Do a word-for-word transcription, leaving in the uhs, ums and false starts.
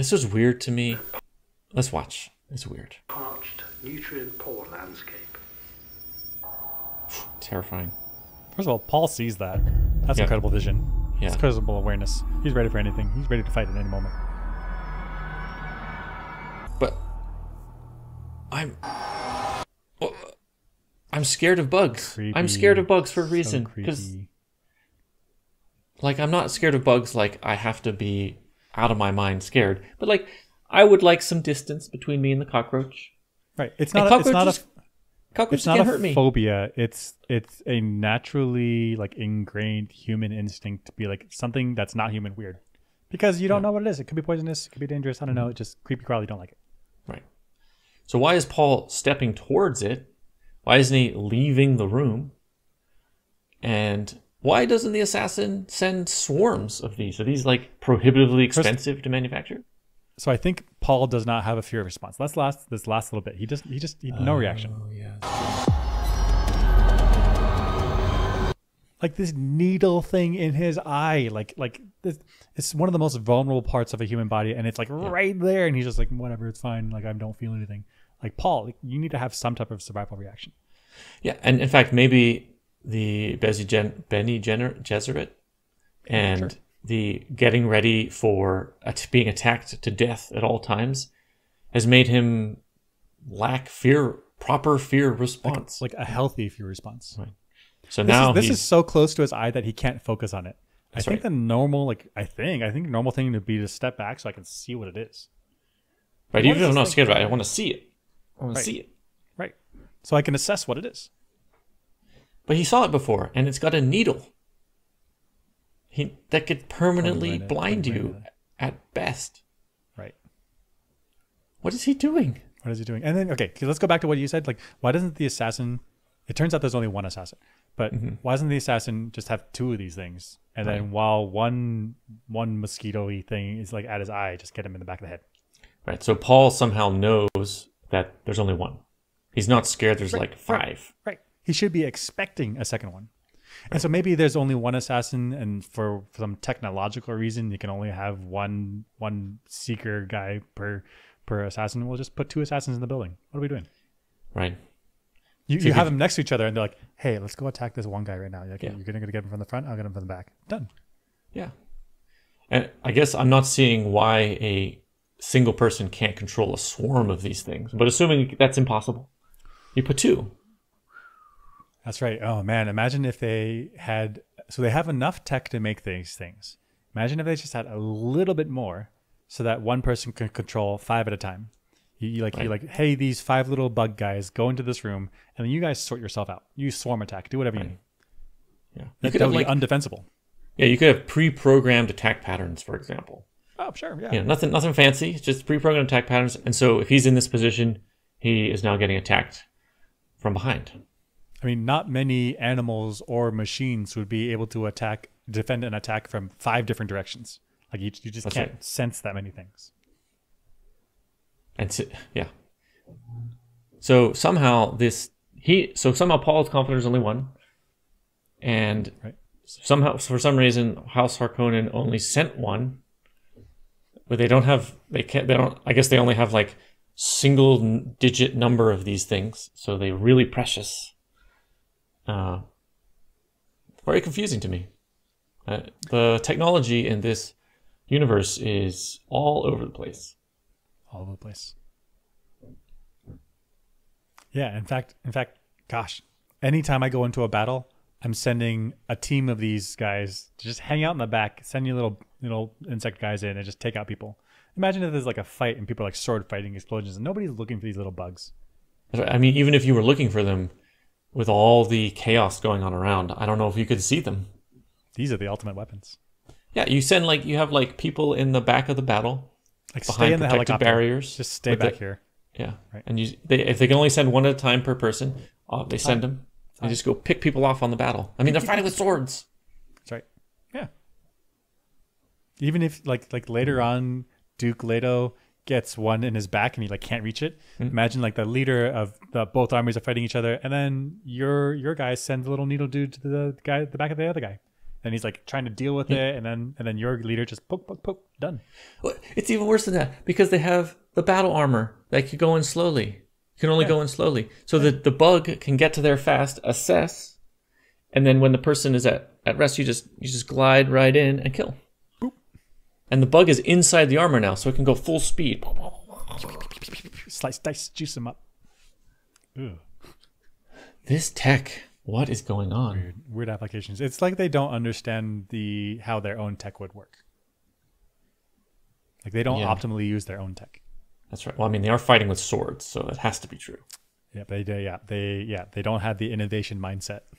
This is weird to me. Let's watch. It's weird. Parched, nutrient-poor landscape. Terrifying. First of all, Paul sees that. That's yep. incredible vision. Yeah. It's incredible awareness. He's ready for anything. He's ready to fight at any moment. But I'm well, I'm scared of bugs. Creepy. I'm scared of bugs for a reason. Because, like, I'm not scared of bugs like I have to be out of my mind scared. But, like, I would like some distance between me and the cockroach. Right. It's not. A, it's not a. Cockroaches can't hurt me. It's not a phobia. It's it's a naturally like ingrained human instinct to be like something that's not human weird, because you don't yeah. know what it is. It could be poisonous. It could be dangerous. I don't know. It's just creepy crawly. Don't like it. Right. So why is Paul stepping towards it? Why isn't he leaving the room? And why doesn't the assassin send swarms of these? Are these like prohibitively expensive First, to manufacture? So I think Paul does not have a fear response. Let's last this last little bit. He just he just he, no uh, reaction. Yeah. Like this needle thing in his eye, like like this, it's one of the most vulnerable parts of a human body, and it's like yeah. right there, and he's just like whatever, it's fine. Like I don't feel anything. Like Paul, like, you need to have some type of survival reaction. Yeah, and in fact, maybe the Bezi Gen Benny Jenner Gesserit and. Yeah, sure. The getting ready for being attacked to death at all times has made him lack fear, proper fear response, like, like a healthy fear response. Right. So this now is, this is so close to his eye that he can't focus on it. I think right. the normal, like I think, I think normal thing to be to step back so I can see what it is. Right, even if I'm not scared of it, I want to see it. I want right. to see it. Right, so I can assess what it is. But he saw it before, and it's got a needle. He, that could permanently minute, blind you at best. Right. What is he doing? What is he doing? And then, okay, let's go back to what you said. Like, why doesn't the assassin, it turns out there's only one assassin, but mm-hmm. why doesn't the assassin just have two of these things? And right. then while one, one mosquito-y thing is like at his eye, just get him in the back of the head. Right. So Paul somehow knows that there's only one. He's not scared. There's right. like five. Right. right. He should be expecting a second one. And right. so maybe there's only one assassin, and for, for some technological reason, you can only have one one seeker guy per per assassin. We'll just put two assassins in the building. What are we doing? Right. You, so you have them next to each other, and they're like, "Hey, let's go attack this one guy right now." You're, like, yeah. You're gonna get him from the front. I'll get him from the back. Done. Yeah. And I guess I'm not seeing why a single person can't control a swarm of these things, but assuming that's impossible, you put two. That's right. Oh, man. Imagine if they had... So they have enough tech to make these things. Imagine if they just had a little bit more so that one person could control five at a time. You, you like, right. You're like, hey, these five little bug guys, go into this room, and then you guys sort yourself out. You swarm attack. Do whatever right. you need. Yeah. That, you could that have, would like, be undefensible. Yeah, you could have pre-programmed attack patterns, for example. Oh, sure. Yeah. yeah nothing, nothing fancy. Just pre-programmed attack patterns. And so if he's in this position, he is now getting attacked from behind. I mean, not many animals or machines would be able to attack, defend an attack from five different directions. Like you, you just That's can't right. sense that many things. And so, yeah. So somehow this he so somehow Paul's confidant is only one, and right. somehow for some reason House Harkonnen only sent one. But they don't have they can't they don't I guess they only have like single digit number of these things, so they're really precious. Uh, very confusing to me. Uh, the technology in this universe is all over the place. All over the place. Yeah, in fact, in fact, gosh, anytime I go into a battle, I'm sending a team of these guys to just hang out in the back, send you little little insect guys in and just take out people. Imagine if there's like a fight and people are like sword fighting, explosions, and nobody's looking for these little bugs. I mean, even if you were looking for them, with all the chaos going on around, I don't know if you could see them. These are the ultimate weapons. Yeah, you send like you have like people in the back of the battle, like behind stay in protected the barriers. Just stay back the, here. Yeah, right. And you, they, if they can only send one at a time per person, uh, they send them. They just go pick people off on the battle. I mean, they're fighting with swords. That's right. Yeah. Even if like like later on, Duke Leto gets one in his back and he like can't reach it. Mm-hmm. Imagine like the leader of the both armies are fighting each other, and then your your guy sends a little needle dude to the guy at the back of the other guy, and he's like trying to deal with yeah. it, and then and then your leader just poke, poke, poke, done. Well, it's even worse than that because they have the battle armor that could go in slowly. You can only yeah. go in slowly, so yeah. that the bug can get to there fast, assess, and then when the person is at at rest, you just you just glide right in and kill. Boop. And the bug is inside the armor now, so it can go full speed. Slice, dice, juice them up. Ew. This tech, what is going on? Weird, weird applications. It's like they don't understand the how their own tech would work. Like they don't yeah. optimally use their own tech. That's right. Well, I mean, they are fighting with swords, so that has to be true. Yeah, they, they yeah they yeah they don't have the innovation mindset.